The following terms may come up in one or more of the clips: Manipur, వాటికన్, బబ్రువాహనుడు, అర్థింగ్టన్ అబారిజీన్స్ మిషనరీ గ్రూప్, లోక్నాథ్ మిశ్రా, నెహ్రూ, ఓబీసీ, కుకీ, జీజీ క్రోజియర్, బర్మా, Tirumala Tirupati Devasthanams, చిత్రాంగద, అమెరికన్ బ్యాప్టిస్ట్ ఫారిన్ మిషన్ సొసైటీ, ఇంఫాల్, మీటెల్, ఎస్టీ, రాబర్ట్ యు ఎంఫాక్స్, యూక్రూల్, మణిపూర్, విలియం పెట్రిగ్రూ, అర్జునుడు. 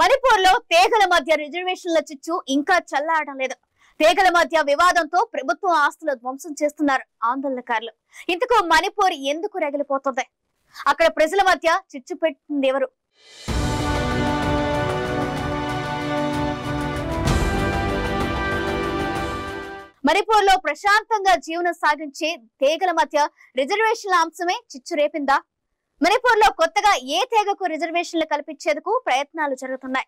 मणिपूर लो तेगल मध्य रिजर्वेशनल चिच्चु Inca चल्लाडं लेदु। तेगल मध्य विवादंतो प्रभुत्व आस्तुल ध्वंसं चेस्तुन्नारु आंदोलनकारुलु। इंतकु मणिपूर एंदुकु रగిలిపోతోంది? అక్కడ ప్రజల మధ్య చిచ్చు పెట్టుకుంది ఎవరు? మణిపూర్ లో ప్రశాంతంగా జీవనం సాగించే తేగల మధ్య రిజర్వేషన్ల అంశమే చిచ్చు రేపిందా? మణిపూర్ లో కొత్తగా ఏ తేగకు రిజర్వేషన్లు కల్పించేందుకు ప్రయత్నాలు జరుగుతున్నాయి.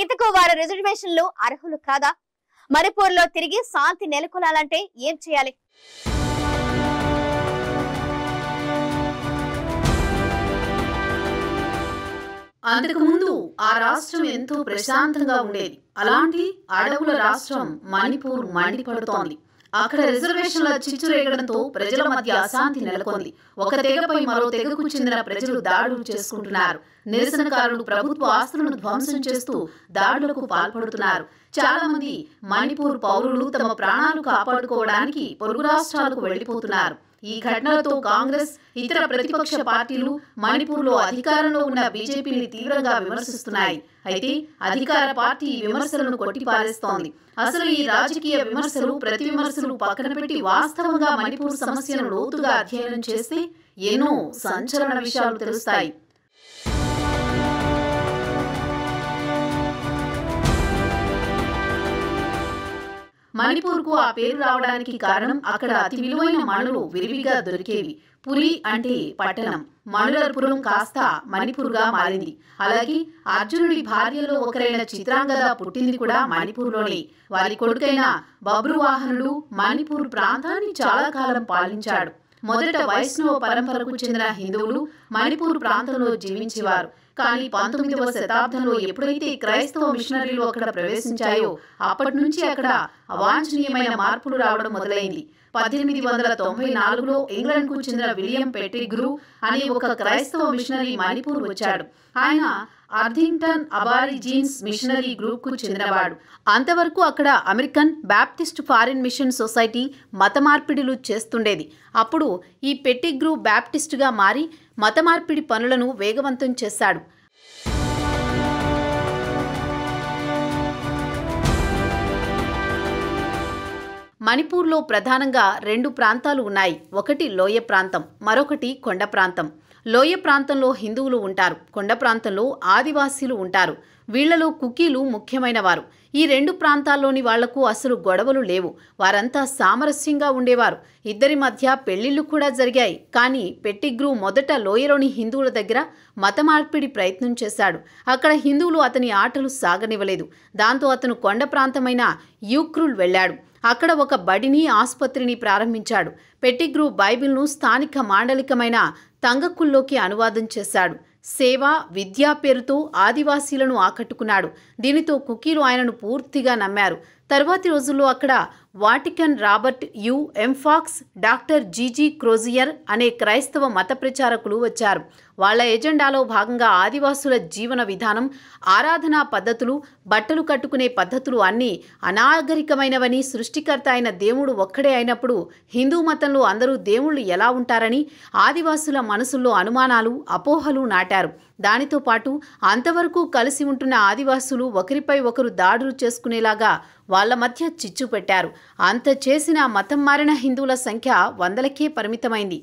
ఇంతకు వారు రిజర్వేషన్లు అర్హులు కాదా? మణిపూర్ లో తిరిగి శాంతి నెలకొనాలంటే ఏం చేయాలి? అంతకు ముందు ఆ రాష్ట్రం ఎంతో ప్రశాంతంగా ఉండేది. అలాంటి అడవుల రాష్ట్రం మణిపూర్ మండిపడుతోంది. అక్కడ రిజర్వేషన్ల చిచ్చురేగడంతో ప్రజల మధ్య అశాంతి నెలకొంది. ఒక తెగపై మరో తెగకు చెందిన ప్రజలు దాడులు చేసుకుంటున్నారు. నిరసనకారులు ప్రభుత్వ ఆస్తులను ధ్వంసం చేస్తూ దాడులకు పాల్పడుతున్నారు. చాలా మంది మణిపూర్ పౌరులు తమ ప్రాణాలు కాపాడుకోవడానికి పొరుగు రాష్ట్రాలకు వెళ్లిపోతున్నారు. ఈ ఘటనతో కాంగ్రెస్ ఇతర ప్రతిపక్ష పార్టీలు మణిపూర్లో అధికారంలో ఉన్న బీజేపీని తీవ్రంగా విమర్శిస్తున్నాయి. అయితే అధికార పార్టీ విమర్శలను కొట్టిపారేస్తోంది. అసలు ఈ రాజకీయ విమర్శలు ప్రతి విమర్శలు పక్కన పెట్టి వాస్తవంగా మణిపూర్ సమస్యను లోతుగా అధ్యయనం చేస్తే ఎన్నో సంచలన విషయాలు తెలుస్తాయి. మణిపూర్ కు ఆ పేరు రావడానికి కారణం అక్కడ అతి విలువైన మణులు విరివిగా దొరికేవి. పురి అంటే పట్టణం, మణులపురం కాస్త మణిపూర్ గా మారింది. అలాగే అర్జునుడి భార్యలో ఒకరైన చిత్రాంగద పుట్టింది కూడా మణిపూర్ లోనే. వారి కొడుకైన బబ్రువాహనుడు మణిపూర్ ప్రాంతాన్ని చాలా కాలం పాలించాడు. మొదట వైష్ణవ పరంపరకు చెందిన హిందువులు మణిపూర్ ప్రాంతంలో జీవించేవారు. కానీ 19వ శతాబ్దంలో ఎప్పుడైతే క్రైస్తవ మిషనరీలు అక్కడ ప్రవేశించాయో అప్పటి నుంచి అక్కడ అవాంఛనీయమైన మార్పులు రావడం మొదలైంది. 1894లో ఇంగ్లాండ్కు చెందిన విలియం పెట్రిగ్రూ అనే ఒక క్రైస్తవ మిషనరీ మణిపూర్ వచ్చాడు. ఆయన అర్థింగ్టన్ అబారిజీన్స్ మిషనరీ గ్రూప్ కు చెందినవాడు. అంతవరకు అక్కడ అమెరికన్ బ్యాప్టిస్ట్ ఫారిన్ మిషన్ సొసైటీ మత మార్పిడిలు చేస్తుండేది. అప్పుడు ఈ పెట్రిగ్రూ బ్యాప్టిస్టుగా మారి మత మార్పిడి పనులను వేగవంతం చేశాడు. మణిపూర్లో ప్రధానంగా రెండు ప్రాంతాలు ఉన్నాయి. ఒకటి లోయ ప్రాంతం, మరొకటి కొండ ప్రాంతం. లోయ ప్రాంతంలో హిందువులు ఉంటారు, కొండ ప్రాంతంలో ఆదివాసీలు ఉంటారు. వీళ్లలో కుకీలు ముఖ్యమైన వారు. ఈ రెండు ప్రాంతాల్లోని వాళ్లకు అసలు గొడవలు లేవు. వారంతా సామరస్యంగా ఉండేవారు. ఇద్దరి మధ్య పెళ్లిళ్లు కూడా జరిగాయి. కానీ పెట్రిగ్రూ మొదట లోయలోని హిందువుల దగ్గర మత మార్పిడి ప్రయత్నం చేశాడు. అక్కడ హిందువులు అతని ఆటలు సాగనివ్వలేదు. దాంతో అతను కొండ ప్రాంతమైన యూక్రూల్ వెళ్ళాడు. అక్కడ ఒక బడిని, ఆసుపత్రిని ప్రారంభించాడు. పెట్రిగ్రూ బైబిల్ను స్థానిక మాండలికమైన తంగక్కుల్లోకి అనువాదం చేశాడు. సేవ, విద్యా పేరుతో ఆదివాసీలను ఆకట్టుకున్నాడు. దీనితో కుకీలు ఆయనను పూర్తిగా నమ్మారు. తర్వాతి రోజుల్లో అక్కడ వాటికన్ రాబర్ట్ యు ఎంఫాక్స్, డాక్టర్ జీజీ క్రోజియర్ అనే క్రైస్తవ మత ప్రచారకులు వచ్చారు. వాళ్ల ఎజెండాలో భాగంగా ఆదివాసుల జీవన విధానం, ఆరాధనా పద్ధతులు, బట్టలు కట్టుకునే పద్ధతులు అన్నీ అనాగరికమైనవని, సృష్టికర్త అయిన దేవుడు ఒక్కడే అయినప్పుడు హిందూ మతంలో అందరూ దేవుళ్ళు ఎలా ఉంటారని ఆదివాసుల మనసుల్లో అనుమానాలు, అపోహలు నాటారు. దానితో పాటు అంతవరకు కలిసి ఉంటున్న ఆదివాసులు ఒకరిపై ఒకరు దాడులు చేసుకునేలాగా వాళ్ల మధ్య చిచ్చు పెట్టారు. అంత చేసిన మతం మారిన హిందువుల సంఖ్య వందలకే పరిమితమైంది.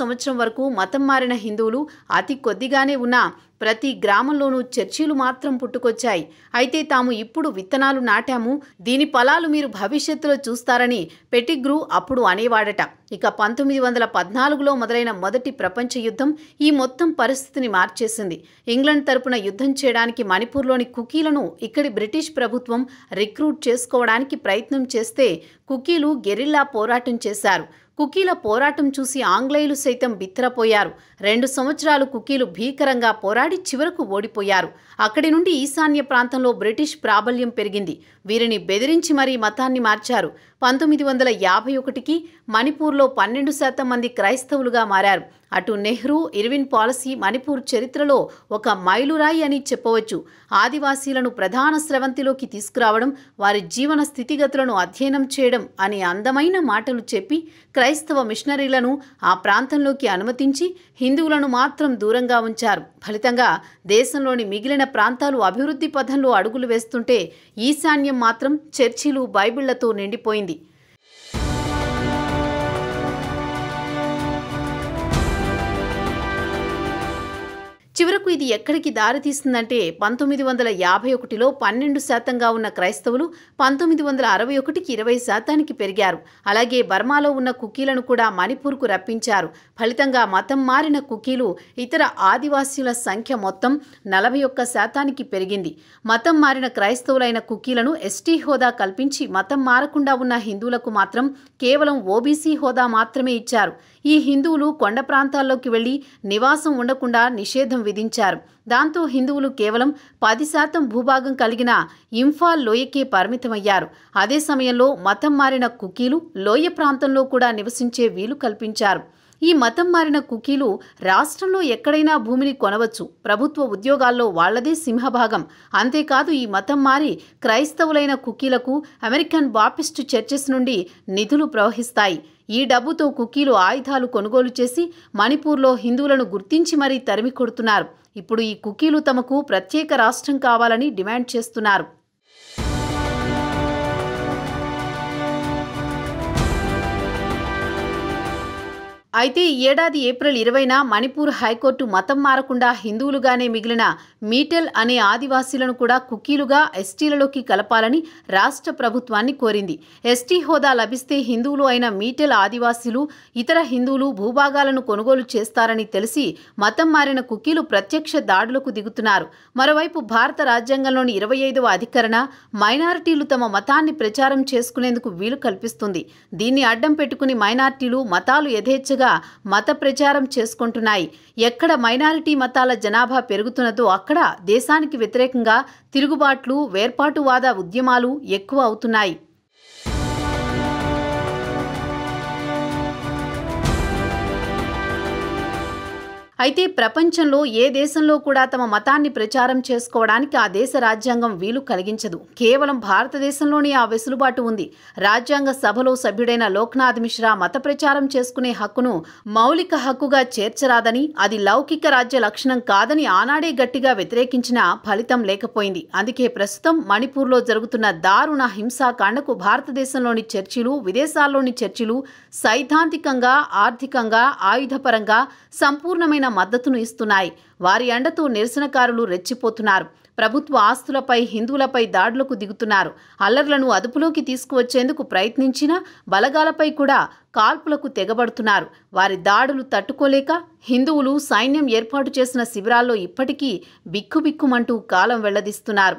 సంవత్సరం వరకు మతం మారిన హిందువులు అతి కొద్దిగానే ఉన్నా ప్రతి గ్రామంలోనూ చర్చీలు మాత్రం పుట్టుకొచ్చాయి. అయితే తాము ఇప్పుడు విత్తనాలు నాటాము, దీని ఫలాలు మీరు భవిష్యత్తులో చూస్తారని పెట్రిగ్రూ అప్పుడు అనేవాడట. ఇక 1914లో మొదలైన మొదటి ప్రపంచ యుద్ధం ఈ మొత్తం పరిస్థితిని మార్చేసింది. ఇంగ్లాండ్ తరపున యుద్ధం చేయడానికి మణిపూర్లోని కుకీలను ఇక్కడి బ్రిటిష్ ప్రభుత్వం రిక్రూట్ చేసుకోవడానికి ప్రయత్నం చేస్తే కుకీలు గెరిల్లా పోరాటం చేశారు. కుకీల పోరాటం చూసి ఆంగ్లేయులు సైతం బిత్తరపోయారు. 2 సంవత్సరాలు కుకీలు భీకరంగా పోరాడి చివరకు ఓడిపోయారు. అక్కడి నుండి ఈశాన్య ప్రాంతంలో బ్రిటిష్ ప్రాబల్యం పెరిగింది. వీరిని బెదిరించి మరీ మతాన్ని మార్చారు. 1951 की मणिपूर 12% मंदी क्रैस्तवुलुगा मारारु। అటు నెహ్రూ ఇర్విన్ పాలసీ మణిపూర్ చరిత్రలో ఒక మైలురాయి అని చెప్పవచ్చు। ఆదివాసీలను ప్రధాన స్రవంతిలోకి తీసుకురావడం, వారి జీవన స్థితిగతులను అధ్యయనం చేయడం అనే అందమైన మాటలు చెప్పి క్రైస్తవ మిషనరీలను ఆ ప్రాంతంలోకి అనుమతించి హిందువులను మాత్రం దూరంగా ఉంచారు। ఫలితంగా దేశంలోని మిగిలిన ప్రాంతాలు అభివృద్ధి పథంలో అడుగులు వేస్తుంటే ఈశాన్యం మాత్రం చర్చిలు, బైబిళ్లతో నిండిపోయింది। చివరకు ఇది ఎక్కడికి దారి తీస్తుందంటే 1951లో 12% ఉన్న క్రైస్తవులు 1961కి 20%కి పెరిగారు। అలాగే బర్మాలో ఉన్న కుకీలను కూడా మణిపూర్కు రప్పించారు। ఫలితంగా మతం మారిన కుకీలు ఇతర ఆదివాసీల సంఖ్య మొత్తం 41%కి పెరిగింది। మతం మారిన క్రైస్తవులైన కుకీలను ఎస్టీ హోదా కల్పించి మతం మారకుండా ఉన్న హిందువులకు మాత్రం కేవలం ఓబీసీ హోదా మాత్రమే ఇచ్చారు। ఈ హిందువులు కొండ ప్రాంతాల్లోకి వెళ్లి నివాసం ఉండకుండా నిషేధం విధించారు। దాంతో హిందువులు కేవలం 10% భూభాగం కలిగిన ఇంఫాల్ లోయకే పరిమితమయ్యారు। అదే సమయంలో మతం మారిన కుకీలు లోయ ప్రాంతంలో కూడా నివసించే వీలు కల్పించారు। ఈ మతం మారిన కుకీలు రాష్ట్రంలో ఎక్కడైనా భూమిని కొనవచ్చు। ప్రభుత్వ ఉద్యోగాల్లో వాళ్లదే సింహభాగం। అంతేకాదు, ఈ మతం మారి క్రైస్తవులైన కుకీలకు అమెరికన్ బాప్టిస్ట్ చర్చెస్ నుండి నిధులు ప్రవహిస్తాయి। ఈ డబ్బుతో కుకీలు ఆయుధాలు కొనుగోలు చేసి మణిపూర్లో హిందువులను గుర్తించి మరీ తరిమి కొడుతున్నారు। ఇప్పుడు ఈ కుకీలు తమకు ప్రత్యేక రాష్ట్రం కావాలని డిమాండ్ చేస్తున్నారు। అయితే ఈ ఏడాది ఏప్రిల్ 20న మణిపూర్ హైకోర్టు మతం మారకుండా హిందువులుగానే మిగిలిన మీటెల్ అనే ఆదివాసీలను కూడా కుకీలుగా ఎస్టీలలోకి కలపాలని రాష్ట్ర ప్రభుత్వాన్ని కోరింది। ఎస్టీ హోదా లభిస్తే హిందువులు అయిన మీటెల్ ఆదివాసీలు ఇతర హిందువులు భూభాగాలను కొనుగోలు చేస్తారని తెలిసి మతం మారిన కుకీలు ప్రత్యక్ష దాడులకు దిగుతున్నారు। మరోవైపు భారత రాజ్యాంగంలోని 25వ అధికరణ మైనారిటీలు తమ మతాన్ని ప్రచారం చేసుకునేందుకు వీలు కల్పిస్తుంది। దీన్ని అడ్డం పెట్టుకుని మైనారిటీలు మతాలు యథేచ్ఛగా మత ప్రచారం చేసుకుంటున్నాయి। ఎక్కడ మైనారిటీ మతాల జనాభా పెరుగుతున్నదో అక్కడ దేశానికి వ్యతిరేకంగా తిరుగుబాట్లు, వేర్పాటువాద ఉద్యమాలు ఎక్కువ అవుతున్నాయి। అయితే ప్రపంచంలో ఏ దేశంలో కూడా తమ మతాన్ని ప్రచారం చేసుకోవడానికి ఆ దేశ రాజ్యాంగం వీలు కలిగించదు। కేవలం భారతదేశంలోనే ఆ వెసులుబాటు ఉంది। రాజ్యాంగ సభలో సభ్యుడైన లోక్నాథ్ మిశ్రా మత ప్రచారం చేసుకునే హక్కును మౌలిక హక్కుగా చేర్చరాదని, అది లౌకిక రాజ్య లక్షణం కాదని ఆనాడే గట్టిగా వ్యతిరేకించిన ఫలితం లేకపోయింది। అందుకే ప్రస్తుతం మణిపూర్లో జరుగుతున్న దారుణ హింసాకాండకు భారతదేశంలోని చర్చిలు, విదేశాల్లోని చర్చిలు సైద్ధాంతికంగా, ఆర్థికంగా, ఆయుధపరంగా సంపూర్ణమైన మద్దతును ఇస్తున్నాయి। వారి అండతో నిరసనకారులు రెచ్చిపోతున్నారు। ప్రభుత్వ ఆస్తులపై, హిందువులపై దాడులకు దిగుతున్నారు। అల్లర్లను అదుపులోకి తీసుకువచ్చేందుకు ప్రయత్నించిన బలగాలపై కూడా కాల్పులకు తెగబడుతున్నారు। వారి దాడులు తట్టుకోలేక హిందువులు సైన్యం ఏర్పాటు చేసిన శిబిరాల్లో ఇప్పటికీ బిక్కుబిక్కుమంటూ కాలం వెళ్లదీస్తున్నారు।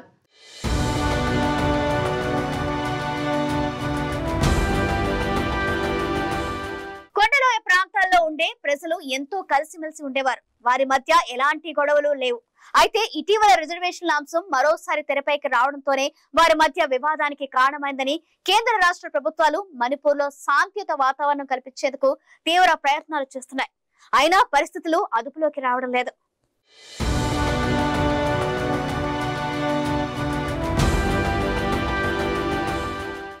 ఉండే ప్రజలు ఎంతో కలిసిమెలిసి ఉండేవారు। వారి మధ్య ఎలాంటి గొడవలు లేవు। అయితే ఇటీవల రిజర్వేషన్ల అంశం మరోసారి తెరపైకి రావడంతోనే వారి మధ్య వివాదానికి కారణమైందని కేంద్ర రాష్ట్ర ప్రభుత్వాలు మణిపూర్ లో శాంతియుత వాతావరణం కల్పించేందుకు తీవ్ర ప్రయత్నాలు చేస్తున్నాయి। అయినా పరిస్థితులు అదుపులోకి రావడం లేదు।